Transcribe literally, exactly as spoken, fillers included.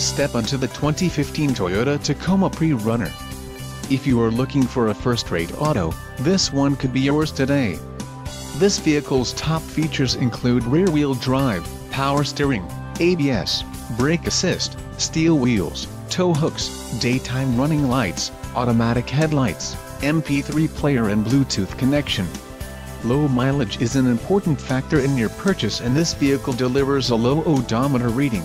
Step onto the twenty fifteen Toyota Tacoma PreRunner. If you are looking for a first-rate auto, this one could be yours today. This vehicle's top features include rear-wheel drive, power steering, A B S, brake assist, steel wheels, tow hooks, daytime running lights, automatic headlights, M P three player and Bluetooth connection. Low mileage is an important factor in your purchase, and this vehicle delivers a low odometer reading.